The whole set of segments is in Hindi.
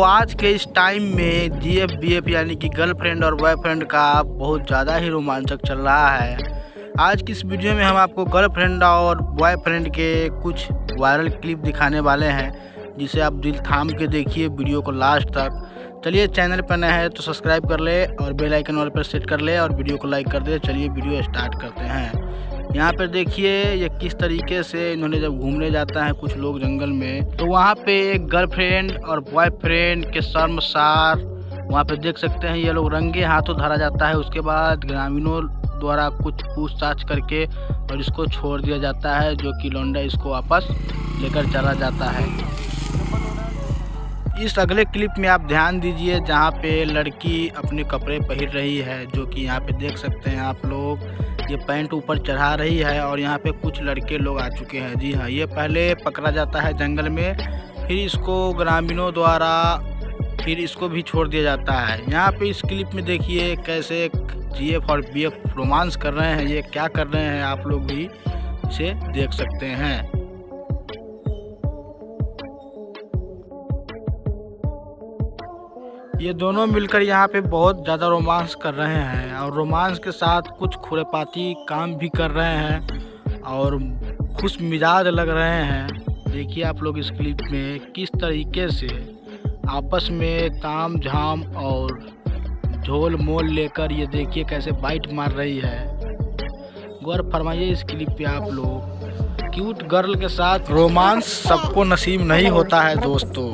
तो आज के इस टाइम में GF BF यानी कि गर्लफ्रेंड और बॉयफ्रेंड का बहुत ज़्यादा ही रोमांचक चल रहा है। आज की इस वीडियो में हम आपको गर्लफ्रेंड और बॉयफ्रेंड के कुछ वायरल क्लिप दिखाने वाले हैं, जिसे आप दिल थाम के देखिए वीडियो को लास्ट तक। चलिए, चैनल पर नए हैं तो सब्सक्राइब कर ले और बेल आइकन वाले पर सेट कर ले और वीडियो को लाइक कर दे। चलिए वीडियो स्टार्ट करते हैं। यहाँ पर देखिए ये किस तरीके से इन्होंने जब घूमने जाता है कुछ लोग जंगल में, तो वहाँ पे एक गर्लफ्रेंड और बॉयफ्रेंड के शर्मसार वहाँ पे देख सकते हैं ये लोग रंगे हाथों धरा जाता है। उसके बाद ग्रामीणों द्वारा कुछ पूछताछ करके और इसको छोड़ दिया जाता है, जो कि लौंडा इसको वापस लेकर चला जाता है। इस अगले क्लिप में आप ध्यान दीजिए जहाँ पे लड़की अपने कपड़े पहन रही है, जो कि यहाँ पे देख सकते हैं आप लोग, ये पैंट ऊपर चढ़ा रही है और यहाँ पे कुछ लड़के लोग आ चुके हैं। जी हाँ, ये पहले पकड़ा जाता है जंगल में, फिर इसको ग्रामीणों द्वारा फिर इसको भी छोड़ दिया जाता है। यहाँ पे इस क्लिप में देखिए कैसे GF और BF रोमांस कर रहे हैं, ये क्या कर रहे हैं आप लोग भी इसे देख सकते हैं। ये दोनों मिलकर यहाँ पे बहुत ज़्यादा रोमांस कर रहे हैं और रोमांस के साथ कुछ खुरेपाती काम भी कर रहे हैं और खुश मिजाज लग रहे हैं। देखिए आप लोग इस क्लिप में किस तरीके से आपस में ताम झाम और झोल मोल लेकर ये देखिए कैसे बाइट मार रही है। गौर फरमाइए इस क्लिप पे आप लोग, क्यूट गर्ल के साथ रोमांस सबको नसीब नहीं होता है दोस्तों।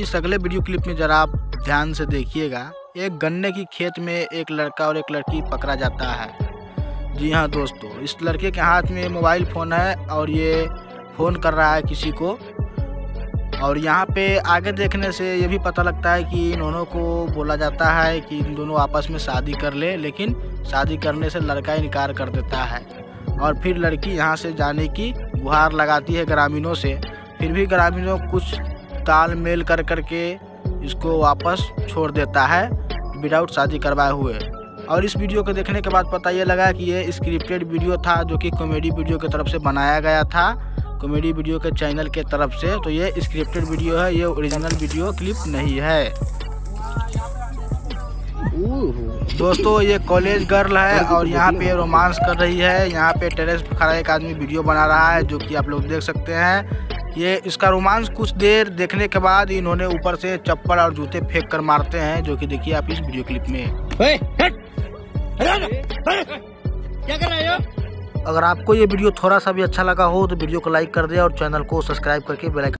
इस अगले वीडियो क्लिप में जरा आप ध्यान से देखिएगा। एक गन्ने की खेत में एक लड़का और एक लड़की पकड़ा जाता है। जी हाँ दोस्तों, इस लड़के के हाथ में मोबाइल फ़ोन है और ये फ़ोन कर रहा है किसी को। और यहाँ पे आगे देखने से ये भी पता लगता है कि इन दोनों को बोला जाता है कि इन दोनों आपस में शादी कर ले, लेकिन शादी करने से लड़का इनकार कर देता है और फिर लड़की यहाँ से जाने की गुहार लगाती है ग्रामीणों से। फिर भी ग्रामीणों कुछ तालमेल कर करके इसको वापस छोड़ देता है विदाउट शादी करवाए हुए। और इस वीडियो को देखने के बाद पता ये लगा कि ये स्क्रिप्टेड वीडियो था, जो कि कॉमेडी वीडियो की तरफ से बनाया गया था, कॉमेडी वीडियो के चैनल के तरफ से। तो ये स्क्रिप्टेड वीडियो है, ये ओरिजिनल वीडियो क्लिप नहीं है। दोस्तों ये कॉलेज गर्ल है और यहाँ पे रोमांस कर रही है। यहाँ पे टेरेस पर खड़ा एक आदमी वीडियो बना रहा है, जो कि आप लोग देख सकते हैं। ये इसका रोमांस कुछ देर देखने के बाद इन्होंने ऊपर से चप्पल और जूते फेंक कर मारते हैं, जो कि देखिए आप इस वीडियो क्लिप में। क्या कर रहे हो? अगर आपको ये वीडियो थोड़ा सा भी अच्छा लगा हो तो वीडियो को लाइक कर दे और चैनल को सब्सक्राइब करके बेल आइकन